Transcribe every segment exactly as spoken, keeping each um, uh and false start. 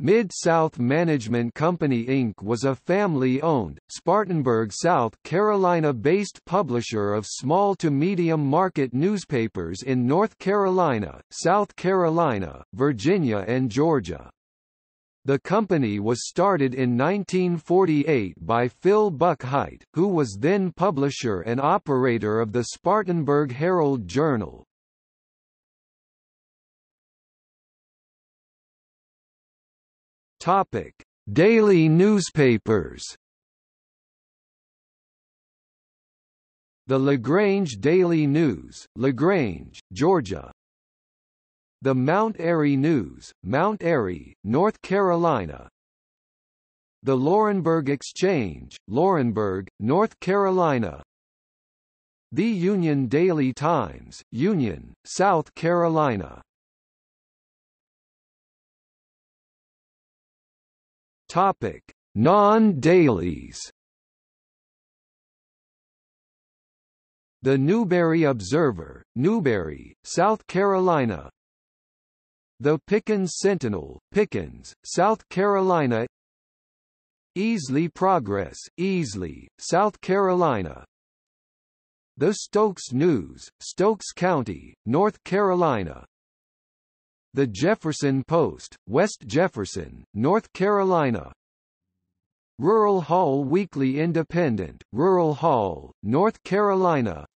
Mid-South Management Company Incorporated was a family-owned, Spartanburg, South Carolina-based publisher of small to medium market newspapers in North Carolina, South Carolina, Virginia and Georgia. The company was started in nineteen forty-eight by Phil Buchheit, who was then publisher and operator of the Spartanburg Herald-Journal. Topic: Daily newspapers. The LaGrange Daily News, LaGrange, Georgia. The Mount Airy News, Mount Airy, North Carolina. The Laurinburg Exchange, Laurinburg, North Carolina. The Union Daily Times, Union, South Carolina. Topic: Non-dailies. The Newberry Observer, Newberry, South Carolina. The Pickens Sentinel, Pickens, South Carolina. Easley Progress, Easley, South Carolina. The Stokes News, Stokes County, North Carolina. The Jefferson Post, West Jefferson, North Carolina. Rural Hall Weekly Independent, Rural Hall, North Carolina.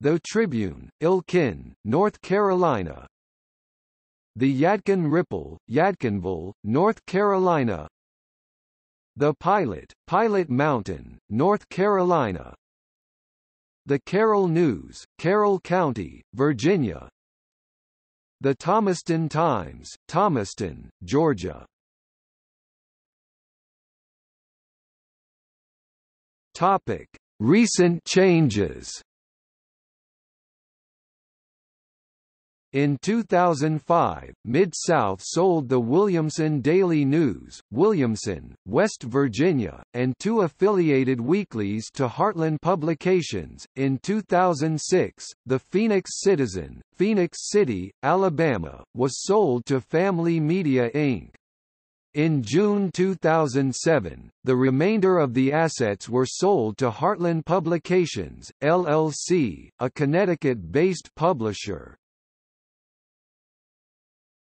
The Tribune, Ilkin, North Carolina. The Yadkin Ripple, Yadkinville, North Carolina. The Pilot, Pilot Mountain, North Carolina. The Carroll News, Carroll County, Virginia. The Thomaston Times, Thomaston, Georgia. Topic: Recent changes. In two thousand five, Mid-South sold the Williamson Daily News, Williamson, West Virginia, and two affiliated weeklies to Heartland Publications. In two thousand six, the Phoenix Citizen, Phoenix City, Alabama, was sold to Family Media Incorporated. In June two thousand seven, the remainder of the assets were sold to Heartland Publications, L L C, a Connecticut-based publisher.